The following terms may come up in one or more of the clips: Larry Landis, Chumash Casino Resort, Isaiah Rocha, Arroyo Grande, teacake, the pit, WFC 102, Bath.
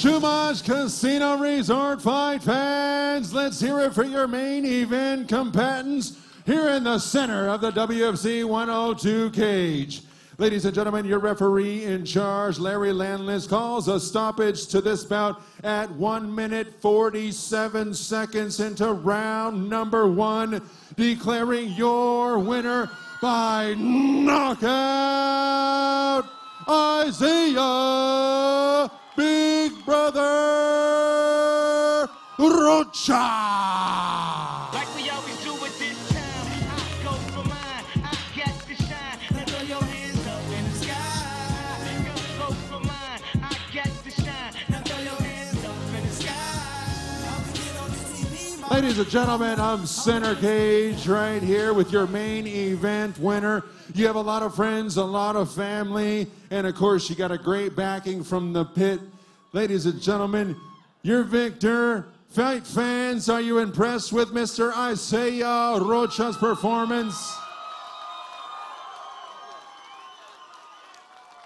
Chumash Casino Resort Fight fans, let's hear it for your main event combatants here in the center of the WFC 102 cage. Ladies and gentlemen, your referee in charge, Larry Landis, calls a stoppage to this bout at 1 minute 47 seconds into round number one, declaring your winner by knockout, Isaiah Big Brother Rocha. Like we always do with this time, I go for mine, I get the shine. Now throw your hands up in the sky. Go for mine, I get the shine. Now throw your hands up in the sky. Ladies and gentlemen, I'm center cage right here with your main event winner. You have a lot of friends, a lot of family, and of course you got a great backing from the pit. Ladies and gentlemen, your victor. Fight fans, are you impressed with Mr. Isaiah Rocha's performance?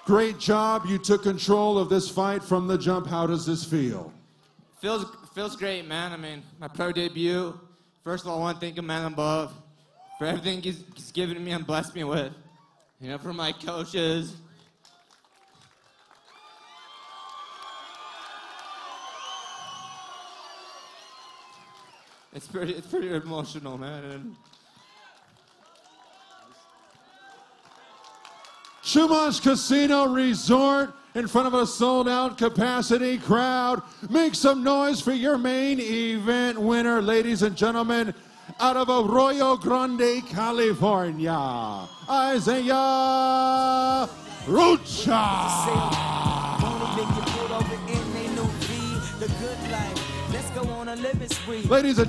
Great job, you took control of this fight from the jump. How does this feel? Feels great, man. I mean, my pro debut. First of all, I want to thank a man above for everything he's given me and blessed me with. You know, from my coaches. It's pretty emotional, man. Chumash Casino Resort, in front of a sold-out capacity crowd. Make some noise for your main event winner, ladies and gentlemen, out of Arroyo Grande, California, Isaiah Rocha. Ladies and gentlemen.